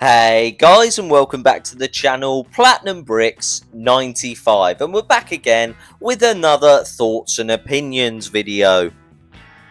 Hey guys, and welcome back to the channel Platinum Bricks 95, and we're back again with another thoughts and opinions video.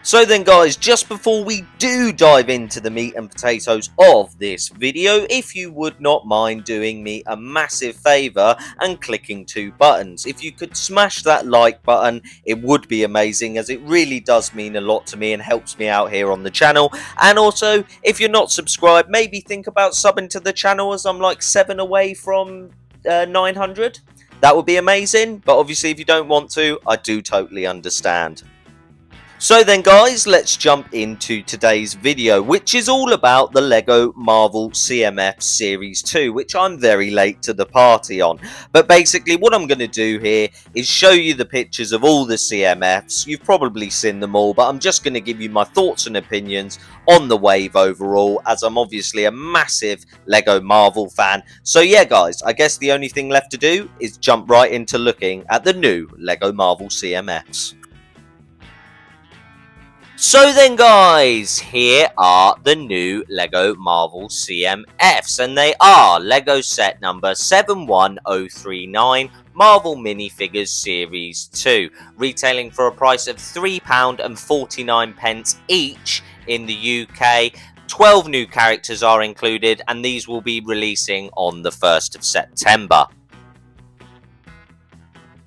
So then guys, just before we do dive into the meat and potatoes of this video, if you would not mind doing me a massive favour and clicking two buttons. If you could smash that like button, it would be amazing, as it really does mean a lot to me and helps me out here on the channel. And also, if you're not subscribed, maybe think about subbing to the channel, as I'm like 7 away from 900. That would be amazing, but obviously if you don't want to, I do totally understand. So then guys, let's jump into today's video, which is all about the Lego Marvel CMF Series 2, which I'm very late to the party on. But basically what I'm going to do here is show you the pictures of all the CMFs. You've probably seen them all, but I'm just going to give you my thoughts and opinions on the wave overall, as I'm obviously a massive Lego Marvel fan. So yeah guys, I guess the only thing left to do is jump right into looking at the new Lego Marvel CMFs. So then guys, here are the new Lego Marvel CMFs, and they are Lego set number 71039, Marvel Minifigures Series 2, retailing for a price of £3.49 each in the UK. 12 new characters are included, and these will be releasing on the 1st of September.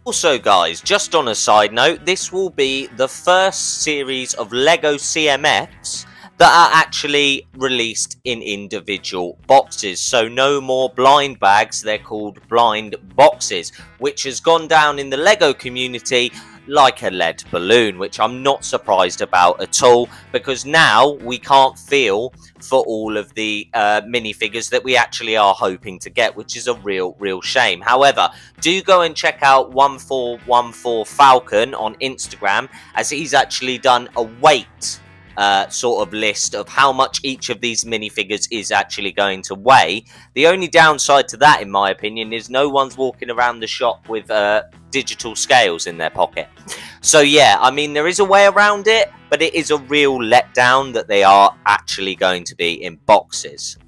Also guys, just on a side note, this will be the first series of Lego CMFs that are actually released in individual boxes. So no more blind bags, they're called blind boxes, which has gone down in the Lego community like a lead balloon, which I'm not surprised about at all, because now we can't feel for all of the minifigures that we actually are hoping to get, which is a real shame. However, do go and check out 1414 Falcon on Instagram, as he's actually done a weight sort of list of how much each of these minifigures is actually going to weigh. The only downside to that, in my opinion, is no one's walking around the shop with digital scales in their pocket. So yeah, I mean, there is a way around it, but it is a real letdown that they are actually going to be in boxes.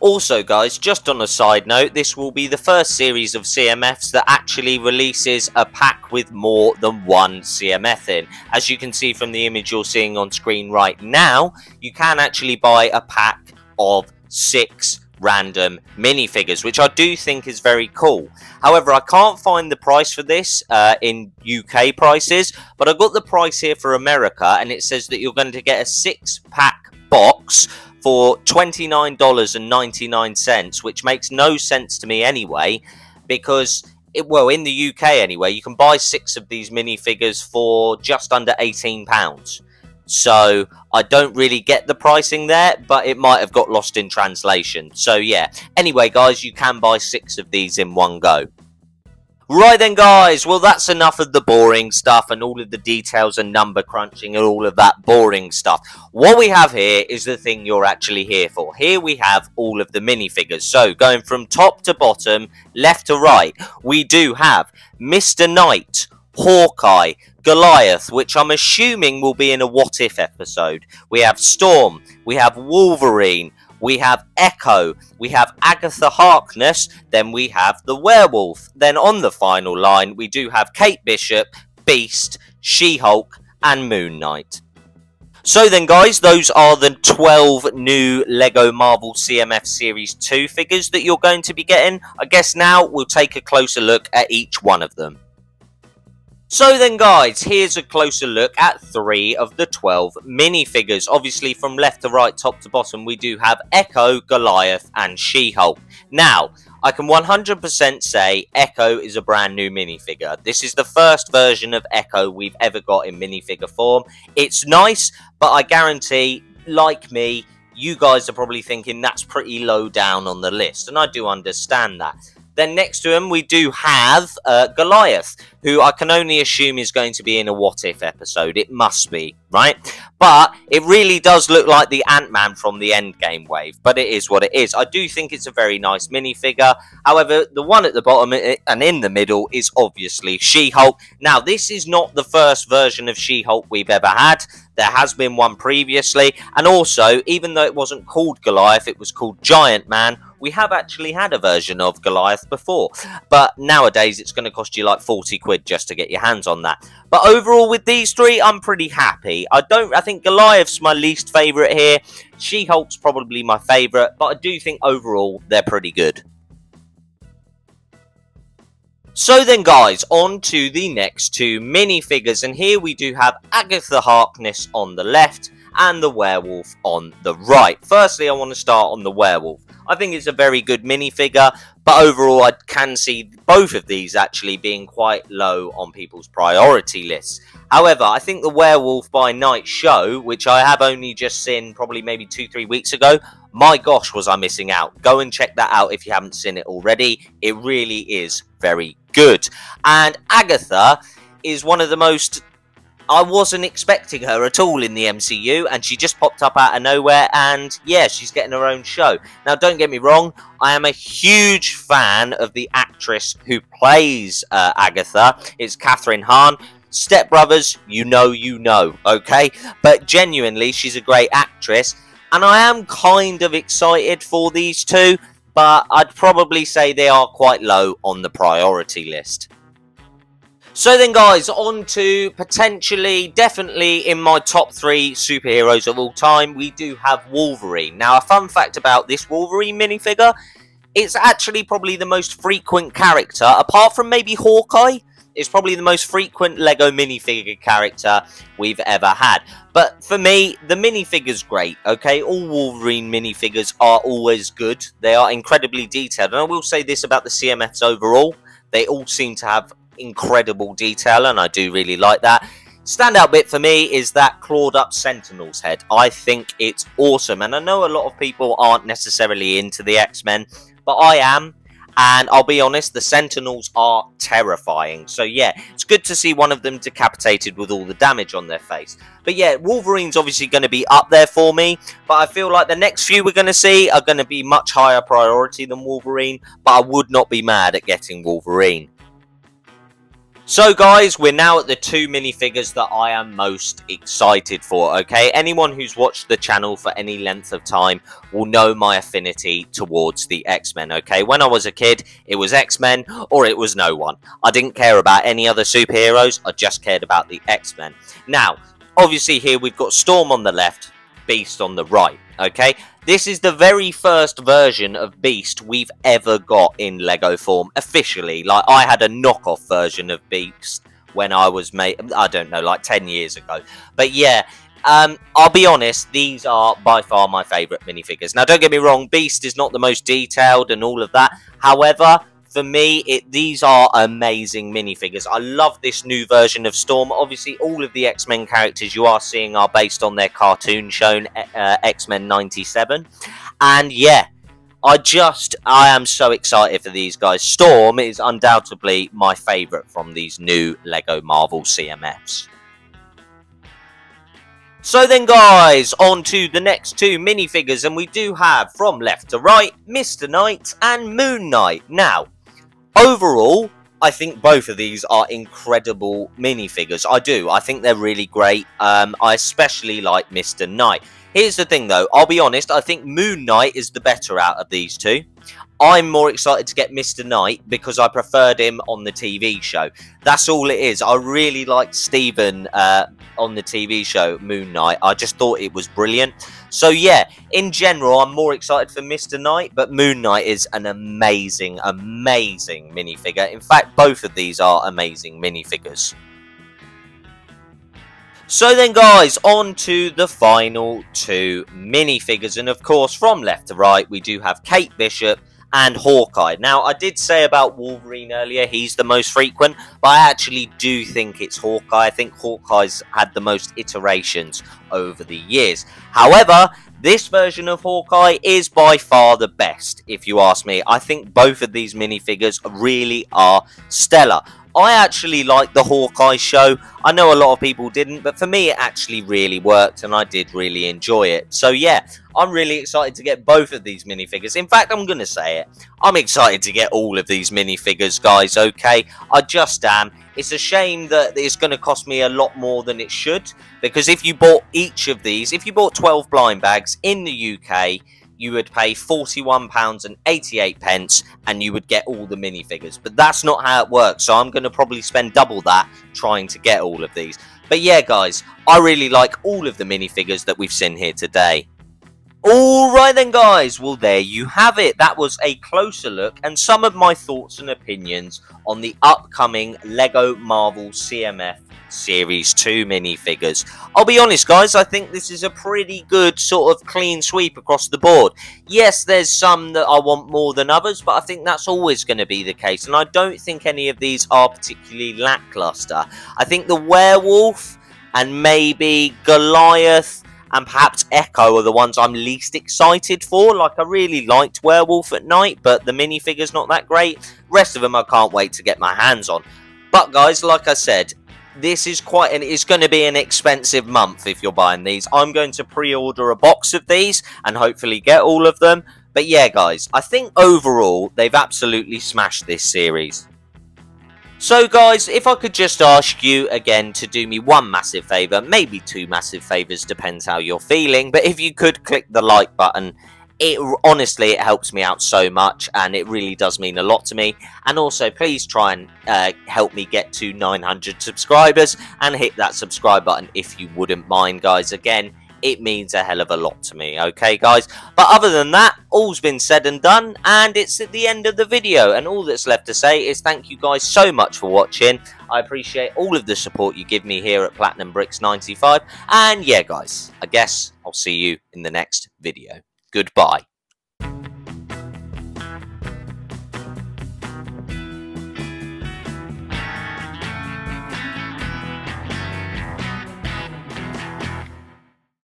Also guys, just on a side note, this will be the first series of CMFs that actually releases a pack with more than one CMF in. As you can see from the image you're seeing on screen right now, you can actually buy a pack of 6 random minifigures, which I do think is very cool. However, I can't find the price for this in UK prices, but I got the price here for America, and it says that you're going to get a 6-pack box for $29.99, which makes no sense to me anyway, because, well, in the UK anyway, you can buy 6 of these minifigures for just under £18. So I don't really get the pricing there, but it might have got lost in translation. So yeah, anyway guys, you can buy 6 of these in one go. Right then guys, well that's enough of the boring stuff and all of the details and number crunching and all of that boring stuff. What we have here is the thing you're actually here for. Here we have all of the minifigures. So going from top to bottom, left to right, we do have Mr. Knight, Hawkeye, Goliath, which I'm assuming will be in a What If episode. We have Storm, we have Wolverine, we have Echo, we have Agatha Harkness, then we have the Werewolf. Then on the final line, we do have Kate Bishop, Beast, She-Hulk, and Moon Knight. So then guys, those are the 12 new Lego Marvel CMF Series 2 figures that you're going to be getting. I guess now we'll take a closer look at each one of them. So then guys, here's a closer look at 3 of the 12 minifigures. Obviously from left to right, top to bottom, we do have Echo, Goliath and She-Hulk. Now, I can 100% say Echo is a brand new minifigure. This is the first version of Echo we've ever got in minifigure form. It's nice, but I guarantee, like me, you guys are probably thinking that's pretty low down on the list. And I do understand that. Then next to him, we do have Goliath, who I can only assume is going to be in a what-if episode. It must be, right? But it really does look like the Ant-Man from the Endgame wave, but it is what it is. I do think it's a very nice minifigure. However, the one at the bottom and in the middle is obviously She-Hulk. Now, this is not the first version of She-Hulk we've ever had. There has been one previously, and also, even though it wasn't called Goliath, it was called Giant Man. We have actually had a version of Goliath before, but nowadays it's going to cost you like 40 quid just to get your hands on that. But overall, with these three, I'm pretty happy. I think Goliath's my least favourite here. She-Hulk's probably my favourite, but I do think overall they're pretty good. So then guys, on to the next two minifigures, and here we do have Agatha Harkness on the left and the werewolf on the right. Firstly, I want to start on the werewolf. I think it's a very good minifigure, but overall I can see both of these actually being quite low on people's priority lists. However, I think the Werewolf by Night show, which I have only just seen probably maybe 2-3 weeks ago, my gosh was I missing out. Go and check that out if you haven't seen it already. It really is very good. And Agatha is one of the most... I wasn't expecting her at all in the MCU, and she just popped up out of nowhere, and yeah, she's getting her own show. Now, don't get me wrong, I am a huge fan of the actress who plays Agatha. It's Kathryn Hahn. Step Brothers, you know, okay? But genuinely, she's a great actress, and I am kind of excited for these two, but I'd probably say they are quite low on the priority list. So then guys, on to potentially, definitely in my top 3 superheroes of all time, we do have Wolverine. Now, a fun fact about this Wolverine minifigure, it's actually probably the most frequent character, apart from maybe Hawkeye, it's probably the most frequent LEGO minifigure character we've ever had. But for me, the minifigure's great, okay? All Wolverine minifigures are always good. They are incredibly detailed. And I will say this about the CMFs overall, they all seem to have incredible detail, and I do really like that. Standout bit for me is that clawed up Sentinel's head. I think it's awesome, and I know a lot of people aren't necessarily into the X-Men, but I am, and I'll be honest, the Sentinels are terrifying. So yeah, it's good to see one of them decapitated with all the damage on their face. But yeah, Wolverine's obviously going to be up there for me, but I feel like the next few we're going to see are going to be much higher priority than Wolverine, but I would not be mad at getting Wolverine. So guys, we're now at the two minifigures that I am most excited for, okay? Anyone who's watched the channel for any length of time will know my affinity towards the X-Men, okay? When I was a kid, it was X-Men or it was no one. I didn't care about any other superheroes, I just cared about the X-Men. Now, obviously here we've got Storm on the left, Beast on the right, okay? This is the very first version of Beast we've ever got in LEGO form, officially. Like, I had a knockoff version of Beast when I was, I don't know, like 10 years ago. But yeah, I'll be honest, these are by far my favourite minifigures. Now, don't get me wrong, Beast is not the most detailed and all of that. However, for me, these are amazing minifigures. I love this new version of Storm. Obviously, all of the X-Men characters you are seeing are based on their cartoon shown, X-Men 97. And yeah, I am so excited for these guys. Storm is undoubtedly my favourite from these new LEGO Marvel CMFs. So then guys, on to the next two minifigures. And we do have, from left to right, Mr Knight and Moon Knight. Now, overall, I think both of these are incredible minifigures. I do. I think they're really great. I especially like Mr. Knight. Here's the thing, though. I'll be honest. I think Moon Knight is the better out of these two. I'm more excited to get Mr. Knight because I preferred him on the TV show. That's all it is. I really liked Steven on the TV show, Moon Knight. I just thought it was brilliant. So yeah, in general, I'm more excited for Mr. Knight, but Moon Knight is an amazing, amazing minifigure. In fact, both of these are amazing minifigures. So then guys, on to the final two minifigures, and of course from left to right we do have Kate Bishop and Hawkeye. Now, I did say about Wolverine earlier, he's the most frequent, but I actually do think it's Hawkeye. I think Hawkeye's had the most iterations over the years. However, This version of Hawkeye is by far the best, if you ask me. I think both of these minifigures really are stellar. I actually liked the Hawkeye show. I know a lot of people didn't, but for me it actually really worked and I did really enjoy it. So yeah, I'm really excited to get both of these minifigures. In fact, I'm going to say it. I'm excited to get all of these minifigures, guys, okay? I just am. It's a shame that it's going to cost me a lot more than it should, because if you bought each of these, if you bought 12 blind bags in the UK, you would pay £41.88 and you would get all the minifigures. But that's not how it works, so I'm going to probably spend double that trying to get all of these. But yeah, guys, I really like all of the minifigures that we've seen here today. Alright then, guys, well there you have it. That was a closer look and some of my thoughts and opinions on the upcoming LEGO Marvel CMF Series 2 minifigures. I'll be honest, guys, I think this is a pretty good sort of clean sweep across the board. Yes, there's some that I want more than others, but I think that's always going to be the case, and I don't think any of these are particularly lackluster. I think the Werewolf and maybe Goliath and perhaps Echo are the ones I'm least excited for. Like, I really liked Werewolf at Night, but the minifigure's not that great. Rest of them I can't wait to get my hands on. But guys, like I said, this is quite an, it's going to be an expensive month if you're buying these. I'm going to pre-order a box of these and hopefully get all of them. But yeah, guys, I think overall they've absolutely smashed this series. So guys, if I could just ask you again to do me one massive favour, maybe two massive favours, depends how you're feeling, but if you could click the like button, it honestly, it helps me out so much and it really does mean a lot to me. And also please try and help me get to 900 subscribers and hit that subscribe button if you wouldn't mind, guys. Again, it means a hell of a lot to me, okay, guys? But other than that, all's been said and done, and it's at the end of the video, and all that's left to say is thank you guys so much for watching. I appreciate all of the support you give me here at Platinum Bricks 95, and yeah, guys, I guess I'll see you in the next video. Goodbye.